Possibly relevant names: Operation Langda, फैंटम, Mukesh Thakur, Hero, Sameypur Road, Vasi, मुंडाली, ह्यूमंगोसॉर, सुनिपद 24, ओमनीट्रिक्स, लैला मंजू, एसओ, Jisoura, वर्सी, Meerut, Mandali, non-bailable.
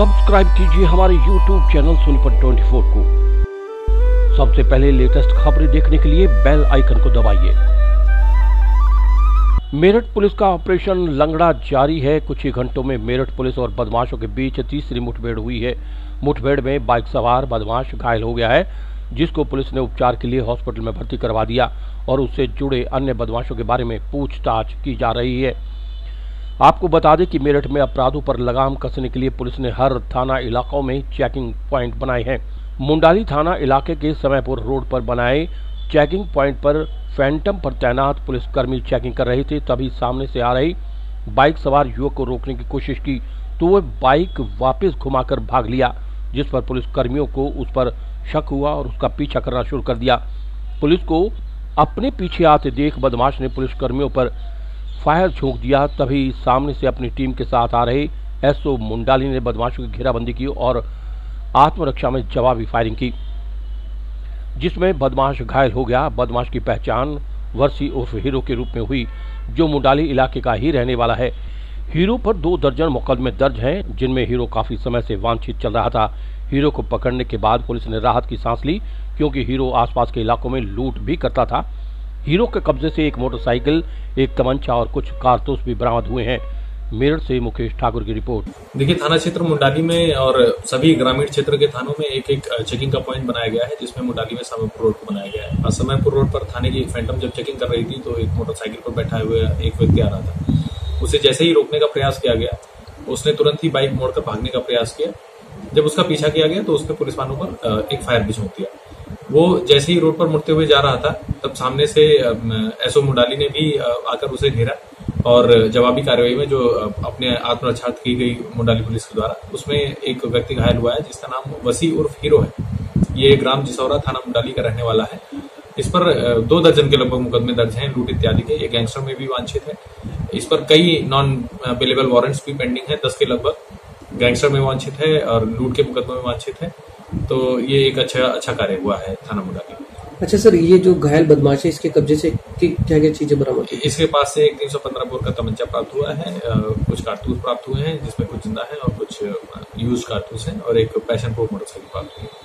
Subscribe कीजिए हमारे YouTube channel सुनिपद 24 को। सबसे पहले लेटेस्ट खबरें देखने के लिए बेल आइकन को दबाइए। मेरठ पुलिस का ऑपरेशन लंगड़ा जारी है। कुछ ही घंटों में मेरठ पुलिस और बदमाशों के बीच तीसरी मुठभेड़ हुई है। मुठभेड़ में बाइक सवार बदमाश घायल हो गया है, जिसको पुलिस ने उपचार के लिए हॉस्पिटल में भर्ती करवा दिया और उससे जुड़े अन्य बदमाशों के बारे में पूछताछ की जा रही है। आपको बता दें कि मेरठ में अपराधों पर लगाम कसने के लिए पुलिस ने हर थाना इलाकों में चेकिंग पॉइंट बनाए हैं। मंडाली थाना इलाके के समयपुर रोड पर बनाए चेकिंग पॉइंट पर फैंटम पर तैनात पुलिसकर्मी चेकिंग कर रहे थे, तभी सामने से आ रही बाइक सवार युवक को रोकने की कोशिश की तो वह बाइक वापस घुमाकर भाग लिया, जिस पर पुलिसकर्मियों को उस पर शक हुआ और उसका पीछा करना शुरू कर दिया। पुलिस को अपने पीछे आते देख बदमाश ने पुलिसकर्मियों पर फायर झोंक दिया, तभी सामने से अपनी टीम के साथ आ रहे एसओ मंडाली ने बदमाशों की घेराबंदी की और आत्मरक्षा में जवाबी फायरिंग की, जिसमें बदमाश घायल हो गया। बदमाश की पहचान वर्सी उर्फ हीरो के रूप में हुई, जो मंडाली इलाके का ही रहने वाला है। हीरो पर 2 दर्जन मुकदमे दर्ज हैं, जिनमें हीरो काफी समय से वांछित चल रहा था। हीरो को पकड़ने के बाद पुलिस ने राहत की सांस ली, क्योंकि हीरो आसपास के इलाकों में लूट भी करता था। हीरो के कब्जे से एक मोटरसाइकिल, एक तमंचा और कुछ कारतूस भी बरामद हुए हैं। मेरठ से मुकेश ठाकुर की रिपोर्ट। देखिए, थाना क्षेत्र मुंडाली में और सभी ग्रामीण क्षेत्र के थानों में एक एक चेकिंग का पॉइंट बनाया गया है, जिसमें मुंडाली में समयपुर रोड को बनाया गया है। और समयपुर रोड पर थाने की फैंटम जब चेकिंग कर रही थी तो एक मोटरसाइकिल पर बैठा हुआ एक व्यक्ति आ रहा था। उसे जैसे ही रोकने का प्रयास किया गया, उसने तुरंत ही बाइक मोड़कर भागने का प्रयास किया। जब उसका पीछा किया गया तो उसने पुलिस वालों पर एक फायर भी झोंक दिया। वो जैसे ही रोड पर मुड़ते हुए जा रहा था, तब सामने से एसओ मुंडाली ने भी आकर उसे घेरा और जवाबी कार्रवाई में जो अपने आत्मरक्षा की गई मुंडाली पुलिस के द्वारा, उसमें एक व्यक्ति घायल हुआ है, जिसका नाम वसी उर्फ हीरो है। ये ग्राम जिसौरा थाना मुंडाली का रहने वाला है। इस पर 2 दर्जन के लगभग मुकदमे दर्ज हैं लूट इत्यादि के। ये गैंगस्टर में भी वांछित है। इस पर कई नॉन-बेलेबल वारंट्स भी पेंडिंग है। 10 के लगभग गैंगस्टर में वांछित है और लूट के मुकदमे में वांछित है। तो ये एक अच्छा कार्य हुआ है थाना मुंडाली। अच्छा सर, ये जो घायल बदमाश है, इसके कब्जे से क्या-क्या चीजें बरामद हुई? इसके पास से एक 315 बोर का तमंचा प्राप्त हुआ है, कुछ कारतूस प्राप्त हुए हैं, जिसमें कुछ जिंदा है और कुछ यूज कारतूस है, और एक पैशन प्रो मोटरसाइकिल प्राप्त हुई है।